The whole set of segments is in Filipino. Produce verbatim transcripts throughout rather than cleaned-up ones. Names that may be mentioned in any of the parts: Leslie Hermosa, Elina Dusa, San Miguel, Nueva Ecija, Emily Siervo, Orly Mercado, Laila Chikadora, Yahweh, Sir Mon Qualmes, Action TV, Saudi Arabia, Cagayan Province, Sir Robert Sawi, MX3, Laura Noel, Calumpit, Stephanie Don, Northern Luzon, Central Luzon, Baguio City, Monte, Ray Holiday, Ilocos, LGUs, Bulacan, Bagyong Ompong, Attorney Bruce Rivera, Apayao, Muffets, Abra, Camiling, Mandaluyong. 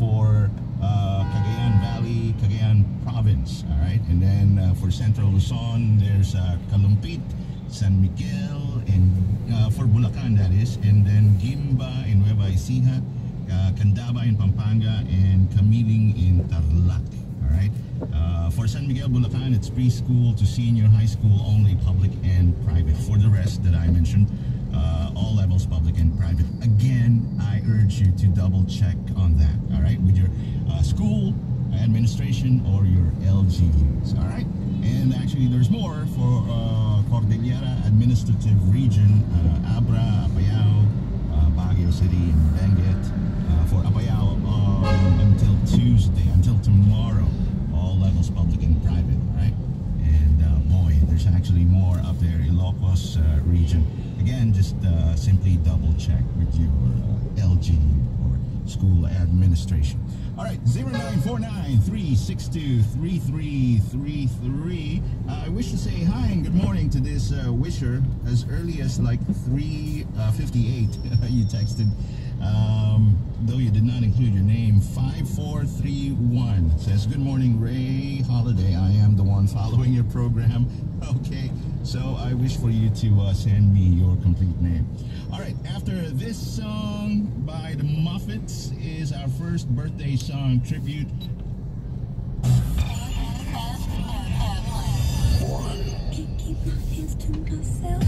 For uh, Cagayan Valley, Cagayan Province, all right, and then uh, for Central Luzon, there's uh, Calumpit, San Miguel, and uh, for Bulacan that is, and then Gimba in Nueva Ecija, uh, Candaba in Pampanga, and Camiling in Tarlac, all right. Uh, for San Miguel, Bulacan, it's preschool to senior high school only, public and private. For the rest that I mentioned, Uh, all levels, public and private. Again, I urge you to double check on that, all right, with your uh, school administration or your L G Us, all right. And actually there's more for uh, Cordillera Administrative Region, uh, Abra, Apayao, uh, Baguio City, and Benguet. Uh, for Apayao, uh, until Tuesday, until tomorrow, all levels, public and private, all right. And uh, boy, there's actually more up there in Ilocos uh, region. Again, just uh, simply double check with your uh, L G or school administration. All right, zero nine four nine, three six two, three three three three. Uh, I wish to say hi and good morning to this uh, wisher as early as like three fifty-eight. Uh, you texted, um, though you did not include your name. Five four three one says, good morning, Ray Holiday. I am following your program. Okay, so I wish for you to uh, send me your complete name. Alright, after this song by the Muffets is our first birthday song tribute. Can't keep my hands to myself.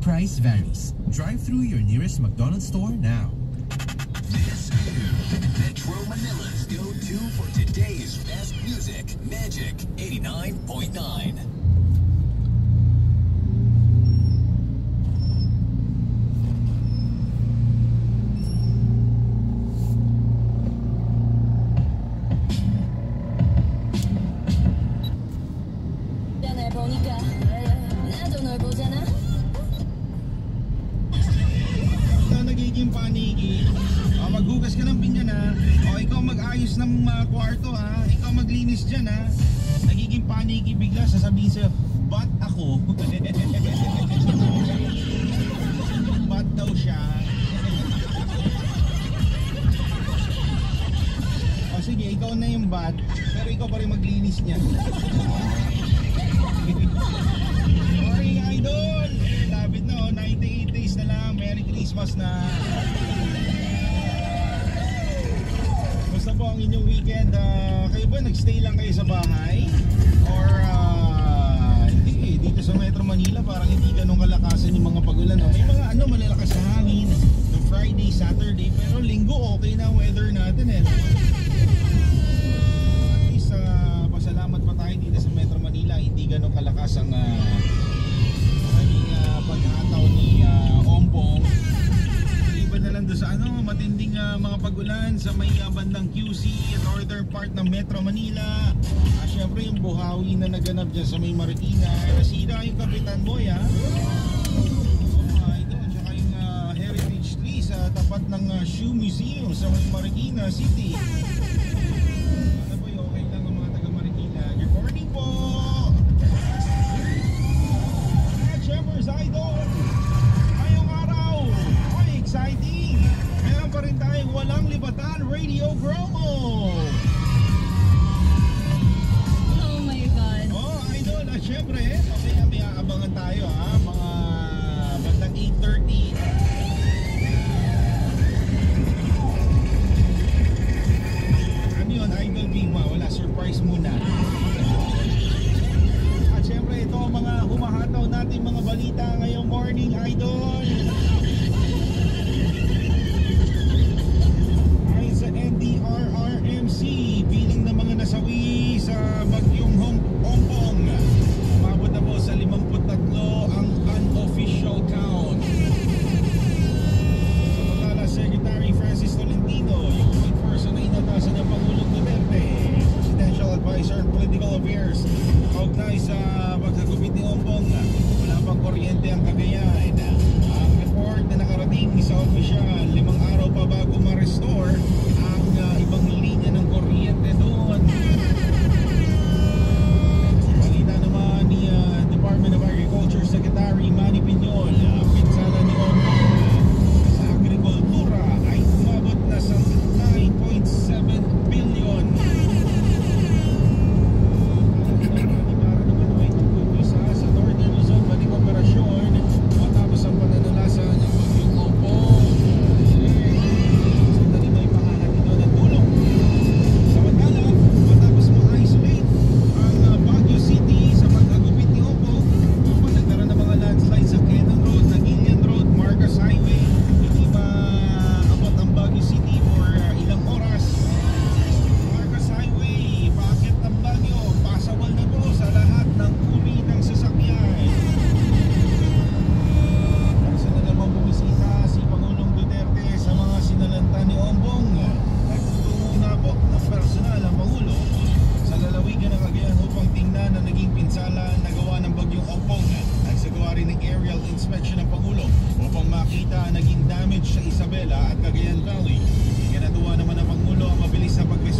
Price varies. Drive through your nearest McDonald's store now. This is Metro Manila's go-to for today's best music, Magic eighty-nine point nine.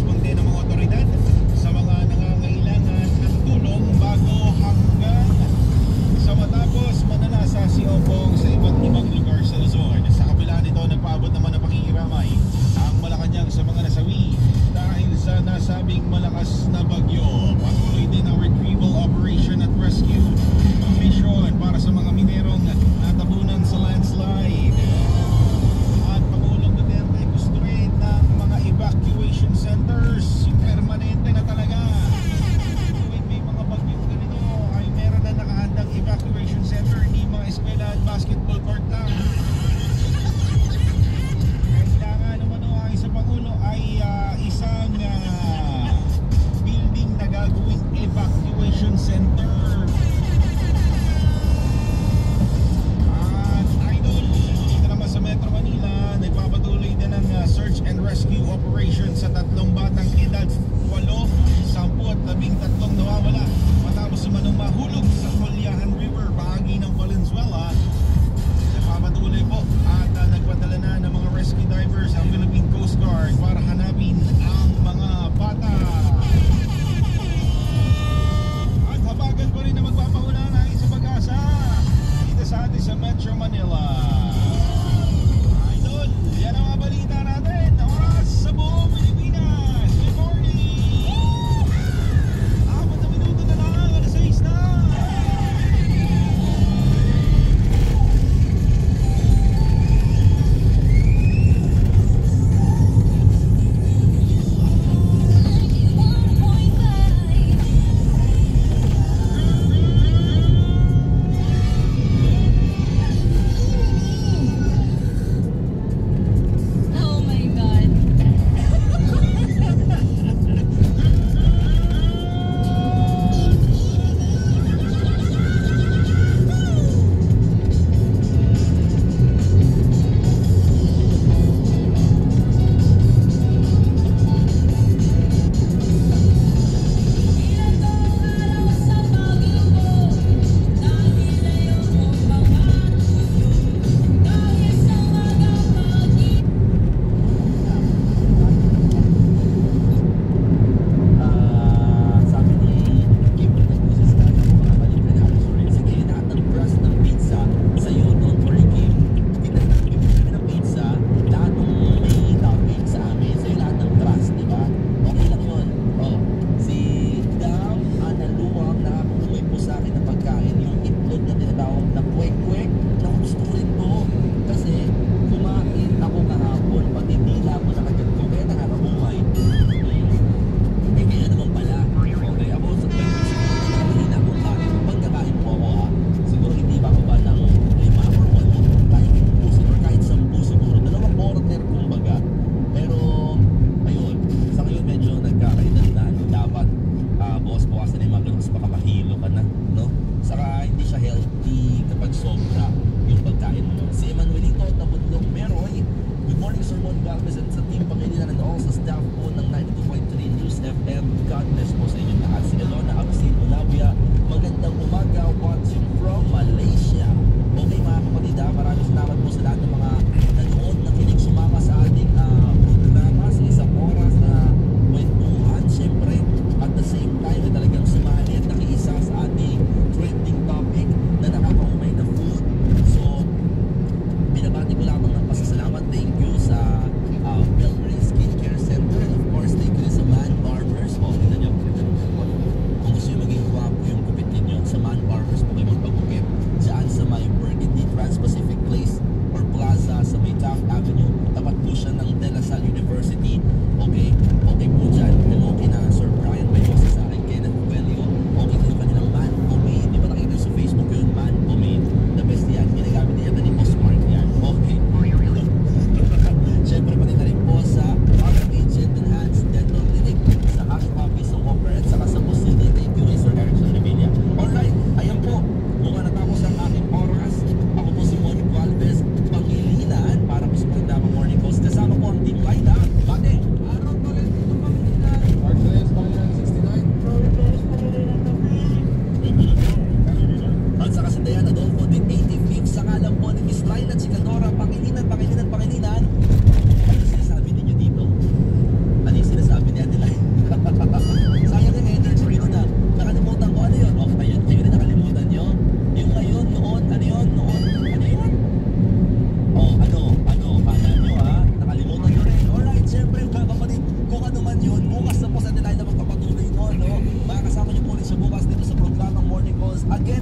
Responde ng mga otoridad sa mga nangangailangan ng tulong bago hanggang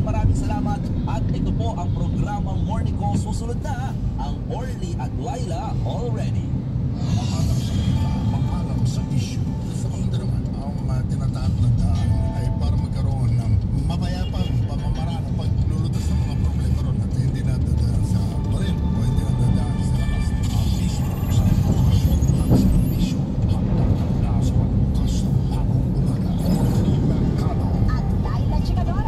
maraming salamat at ito po ang programang morning ko. Susunod na ang Orly at Laila Already. Mahalap sa kita, mahalap sa issue. Sa mga naman, ang uh, tinataat na tayo ay para magkaroon ng mapayapang pamamaraan ang paglulutas ng mga problema ron at hindi nadadaan sa baril o hindi nadadaan sa lakas. Ang issue sa pagkakasyon, ang issue, hanggang hanggang sa pagkakasyon, hanggang umaga, Orly Mercado at Laila Chikadora.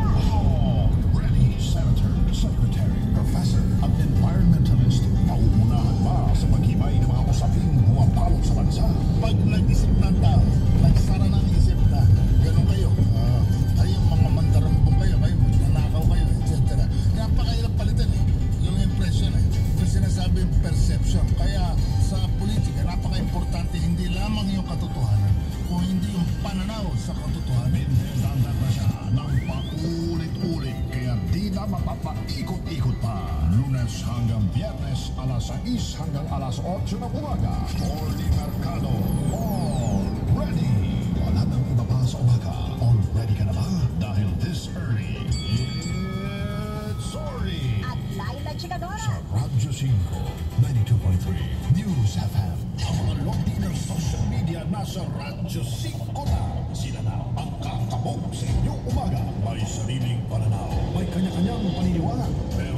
Already, Senator, Secretary, Professor of Environmentalist, nauunahan ba sa pag-ibay ng mga usapin buwapalo sa bansa? Pag nag-isip ng tao, nagsara ng isip na ganun kayo, uh, ay yung mga mandarambong kayo, kayo, nanakaw kayo, et cetera. Napakahirap palitan eh, yung impression eh. Yung sinasabi yung perception. Kaya sa politika, napaka-importante hindi lamang yung katotohanan, kung hindi yung pananaw sa katotohanan. Binandar na siya ng paulit-ulit, kaya di na mapapaikot-ikot pa. Lunes hanggang Biyernes, alas sais hanggang alas otso ng umaga. Orly Mercado, Already! Wala nang iba pa sa umaga. Already ka na ba? Dahil this early, it's Orly! At Laila Chikadora! Sa Radyo five, ninety-two point three, News F M. Ang mga lobby ng social media nasa Radyo five na. Sila na ang kakabog sa inyong umaga. May sariling pananaw. May kanya-kanyang paniniwala. Pero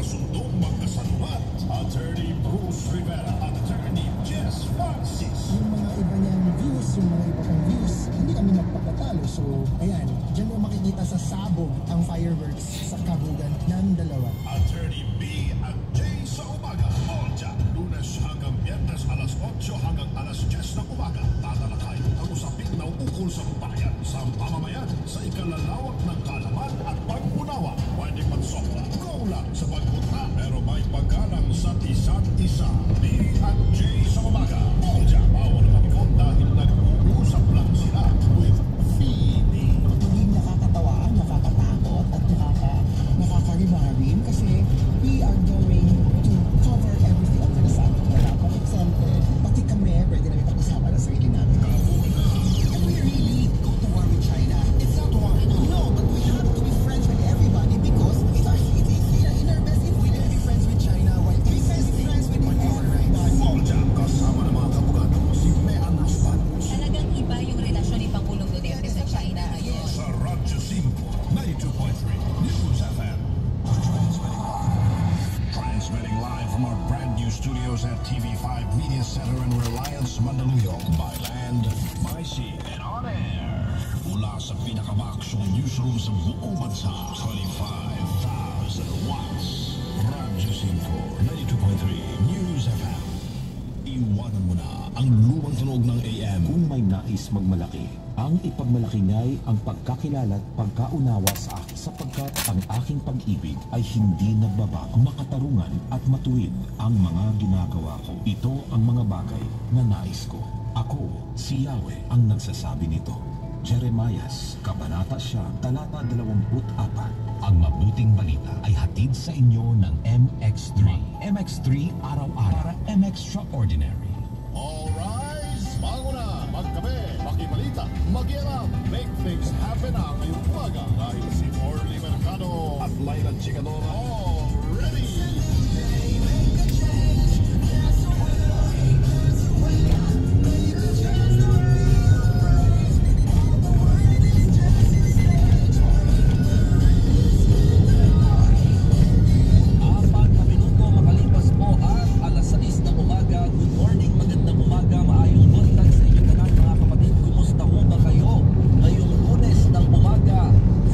sundong magkasanubat, Attorney Bruce Rivera at Attorney Jess Farsis. Yung mga iba niyang views, yung mga iba kong views, hindi kami nagpapatalo. So, ayan, dyan mo makikita sa sabog ang fireworks sa kabugan ng dalawa. Attorney B at J sa umaga. All dyan, Lunes hanggang Biyernes, alas eight hanggang alas ten ng umaga. Tatalakay ang usapin na ukol sa bayan, sa pamamayan, sa ikalalawak ng kalaman at pag-unawa. Pwede magsopla, go lang sa pag pero may paggalang sa isa't isa. D at J sa umaga. All dyan, bawal magikot dahil nag-uusap lang sila with P D. Maging nakakatawa, nakakatakot at nakaka, nakakarimarin kasi we are going to cover everything under the sun. For example, pati kami, pwede namin pag-usapan na sarili namin. And we really go to war with China. It's not war. No, but we have to be friends with everybody because it's our city. Studios at T V five Media Center in Reliance, Mandaluyong, by land, by sea, and on air. Mula sa pinakabaksong newsroom sa buong bansa, twenty-five thousand watts. Radyo five, ninety-two point three, News F M. Iwanan mo na ang lumang tunog ng A M. Kung may nais magmalaki, ang ipagmalaki niya'y ang pagkakilala at pagkaunawa sa akin. Sapagkat ang aking pag-ibig ay hindi nagbabago. Makatarungan at matuwid ang mga ginagawa ko. Ito ang mga bagay na nais ko. Ako, si Yahweh, ang nagsasabi nito. Jeremias, Kabanata Siyam, Talata twenty-four. Ang mabuting balita ay hatid sa inyo ng M X three. M X three araw-araw para M X Traordinary. All rise! Bago na! Magkape! Makibalita! Mag-ialam! Make things happen na ngayong umaga dahil si Orly Mercado at Laila Chikadora already!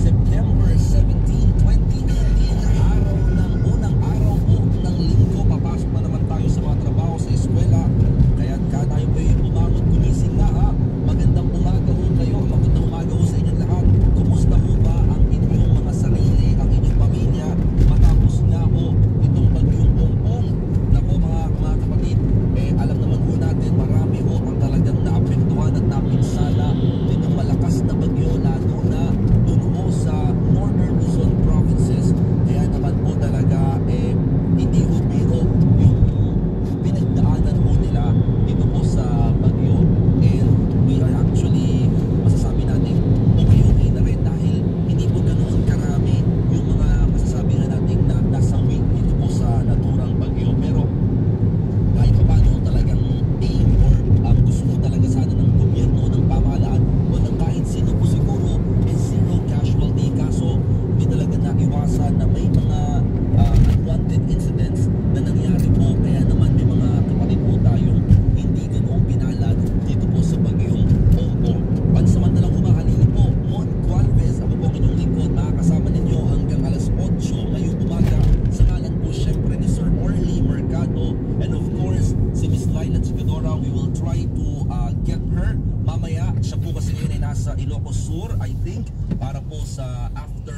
September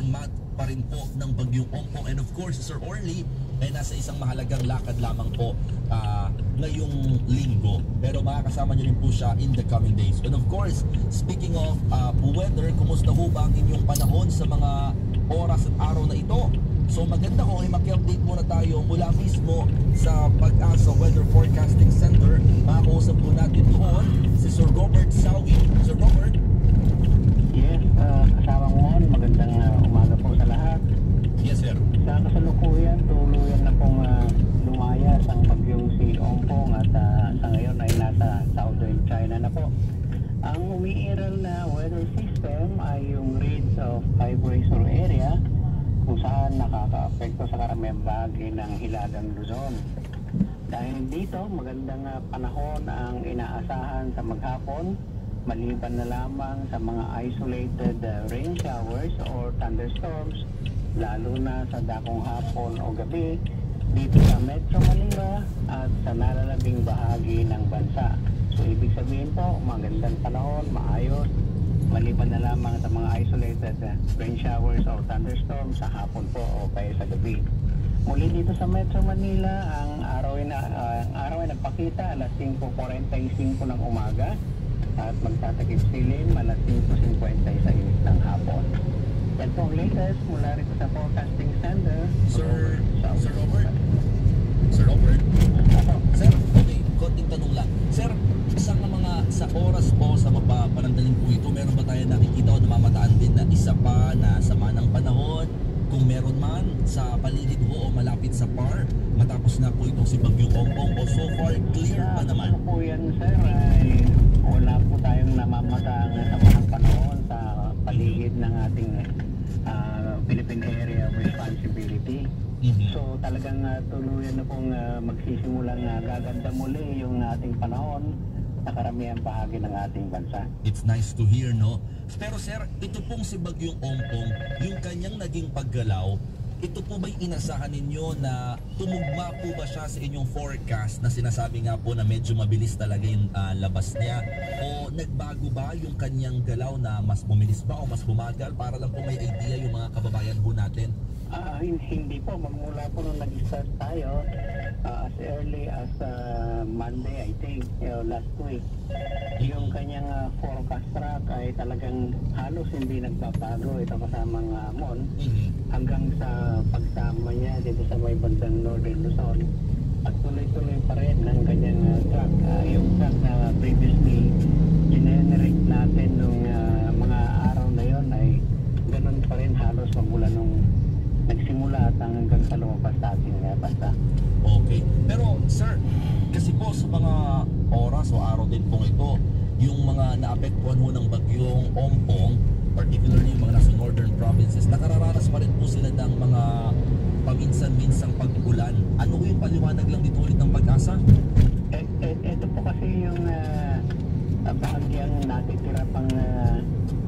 mat pa rin po ng Bagyong Ompong. And of course, Sir Orly ay nasa isang mahalagang lakad lamang po uh, ngayong linggo. Pero makakasama niyo rin po siya in the coming days. And of course, speaking of uh, weather, kumusta ho ba ang inyong panahon sa mga oras at araw na ito? So maganda ko ay maki-update muna tayo mula mismo sa Pagasa Weather Forecasting Center. Makakausap po natin doon si Sir Robert Sawi. Sir Robert? Yes, uh, kasama mo. Magandang uh, umaga po sa lahat. Yes, sir. Sa kasalukuyan, tuluyan na pong uh, lumayas ang bagyong si Ompong at uh, sa ngayon ay nasa southern China na po. Ang umiiral na weather system ay yung ridge of high pressure area kung saan nakaka-apekto sa karaming bagay ng Hilagang Luzon. Dahil dito, magandang panahon ang inaasahan sa maghapon, maliban na lamang sa mga isolated uh, rain showers or thunderstorms, lalo na sa dakong hapon o gabi, dito sa Metro Manila at sa nalalabing bahagi ng bansa. So, ibig sabihin po, magandang panahon, maayos, maliban na lamang sa mga isolated uh, rain showers or thunderstorms sa hapon po o kaya sa gabi. Muli dito sa Metro Manila, ang araw ay, na, uh, araw ay nagpakita alas singko kuwarenta y singko ng umaga at magtatakip silim alas singko singkwenta sa init ng hapon. Yan po ang latest mula rin sa Forecasting Center. Sir, Sir Robert? Sir Robert? Sir, okay, konting tanong lang. Sir, isang mga sa oras po sa mapapanandaling po ito, meron ba tayo nakikita o namamataan din na isa pa na sama ng panahon, kung meron man sa paligid ho o malapit sa par, matapos na po itong si Bagyong Ompong o so far clear pa naman? Ano po yan, sir, ay wala po tayong namamataan na sama ng panahon sa paligid ng ating uh, Philippine Area of Responsibility. Mm-hmm. So talagang uh, tuluyan na pong uh, magsisimulang uh, gaganda muli yung ating panahon sa karamihan bahagi ng ating bansa. It's nice to hear, no? Pero sir, ito pong si Bagyong Ompong, yung kanyang naging paggalaw, ito po ba'y inasahan ninyo na tumugma po ba siya sa inyong forecast na sinasabi nga po na medyo mabilis talaga yung uh, labas niya? O nagbago ba yung kanyang galaw na mas bumilis ba o mas bumagal? Para lang po may idea yung mga kababayan po natin. Uh, hindi po, magmula po nung nag-start tayo uh, as early as uh, Monday, I think, uh, last week. Yung kanyang uh, forecast track ay talagang halos hindi nagbabago ito kasamang uh, mon hanggang sa pagsama niya dito sa may bandang Northern Luzon. At tuloy-tuloy pa rin ang kanyang uh, track. Uh, yung track na previously generate natin nung uh, mga araw na yon ay ganun pa rin halos magmula nung nagsimula at hanggang sa lumabas sa atin na basta. Okay. Pero sir, kasi po sa mga oras o araw din pong ito, yung mga naapektuhan ho ng Bagyong Ompong, particularly yung mga nasa northern provinces, nakararanas pa rin po sila ng mga paminsan-minsang pag-ulan. Ano yung paliwanag lang dito ulit ng Pag-asa? E, e, ito po kasi yung uh, bahagyang natitira pang uh,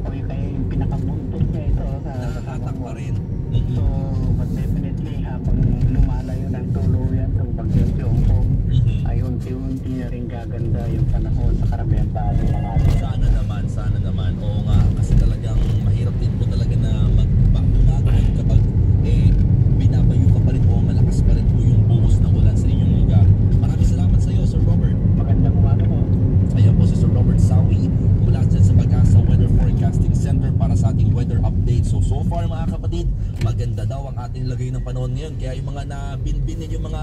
o yung kaya yung pinakabuntot niya ito. Nakakatak pa rin. So, but definitely, habang lumalayo ng tuluyan itong Bagyong Ompong, ay unti-unti na rin gaganda yung panahon sa karamihan pa ng mga atin. Sana naman, sana naman. Oo nga, kasi talagang mahirap din po talaga na magbakunagan kapag eh, binabayo ka pa rin po, malakas pa rin po yung buhos ng ulan sa inyong lugar. Maraming salamat sa iyo, Sir Robert. Magandang umaga po. Ayan po si Sir Robert Sawi mula sa Pag-asa Weather Forecasting Center para sa ating weather update. So, so far mga kapatid, maganda daw ang ating lagay ng panahon ngayon. Kaya yung mga nabinbinin yung mga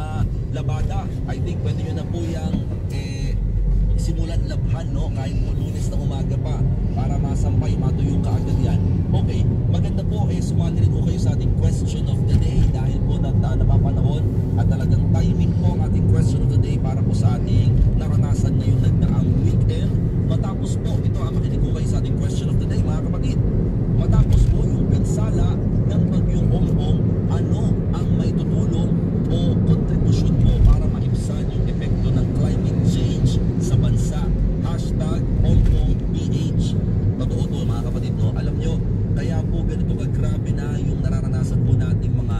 labada, I think pwede nyo na po yung eh, simulan labhan, no? Kahit po Lunes na umaga pa para masampay, matuyo ka agad yan. Okay, maganda po eh, sumali rin po kayo sa ating question of the day dahil po na, na, napapanahon at talagang timing po ang ating question of the day para po sa ating naranasan ngayong nagdaang weekend. Matapos po, ito ang makinig ko kayo sa ating question of the day mga kapatid. Matapos po yung pinsala ng Bagyong Ompong, ano ang may tutulong o kontribusyon mo para maibsan yung epekto ng climate change sa bansa? Hashtag OmpongPH. Totoo to mga kapatid, no? Alam nyo, kaya po ganito kagrabe na yung nararanasan po nating mga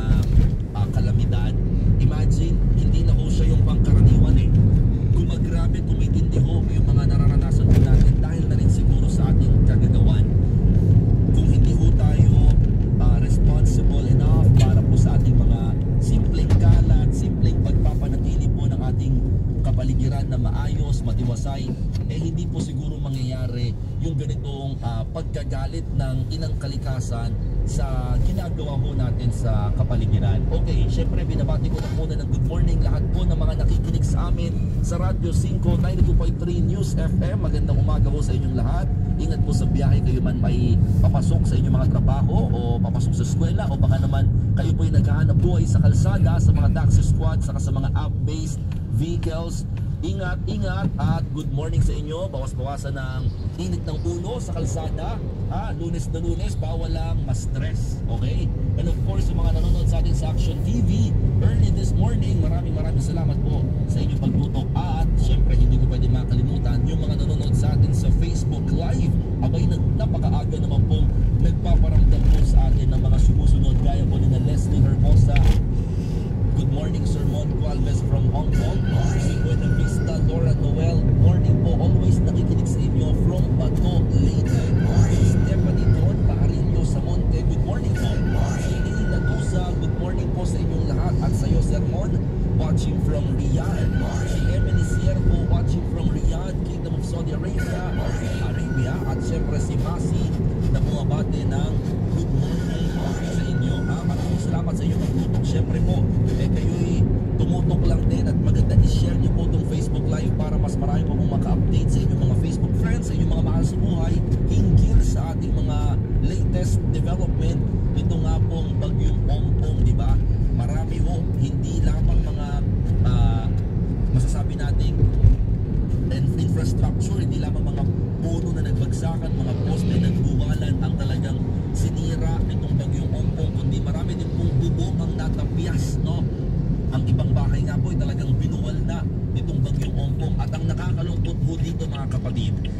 pagpapalit ng inang kalikasan sa ginagawa ho natin sa kapaligiran. Okay, syempre binabati ko na muna ng good morning lahat po ng mga nakikinig sa amin sa Radyo five, ninety-two point three News F M. Magandang umaga ho sa inyong lahat. Ingat po sa biyahe, kayo man may papasok sa inyong mga trabaho o papasok sa eskwela o baka naman kayo po ay naghahanap buhay sa kalsada, sa mga taxi squad, saka sa mga app-based vehicles. Ingat, ingat at good morning sa inyo. Bawas-bawasan ng init ng ulo sa kalsada. Ha? Lunes na lunes, bawal lang ma-stress. Okay? And of course, yung mga nanonood sa atin sa Action T V early this morning, maraming maraming salamat po sa inyong pagtutok. At syempre, hindi ko pwede makalimutan yung mga nanonood sa atin sa Facebook Live. Abay, napakaaga naman po nagpaparamdam po sa atin ng mga sumusunod. Gaya po ni na Leslie Hermosa. Good morning, Sir Mon Qualmes from Hong Kong. Si Buena Vista, Laura Noel. Morning po, always nakikinig sa inyo from Bato, Leyte. Si Stephanie Don, Paharinyo sa Monte. Good morning po. Si Elina Dusa, good morning po sa inyong lahat. At sa iyo, Sir Mon, watching from Riyadh. Si Emily Siervo, watching from Riyadh, Kingdom of Saudi Arabia. Arabia. At syempre si Masi, na bumabate ng good morning sa inyo. Maraming salamat sa iyo. Siyempre po, eh kayo'y tumutok lang din at maganda i-share niyo po itong Facebook Live para mas marami po pong maka-update sa inyong mga Facebook friends, sa inyong mga mahal sa buhay, hinggil sa ating mga latest development. Ito nga pong Bagyong Ompong, di ba? Marami po, hindi lamang mga uh, masasabi nating infrastructure, hindi lamang mga puno na nagbagsakan, mga poste na nagbuwalan ang talagang sinira itong Bagyong Ompong, kundi marami din pong bubong ang natapyas, no? Ang ibang bahay nga po ay talagang binuwal na itong Bagyong Ompong. At ang nakakalungkot po dito, mga kapatid,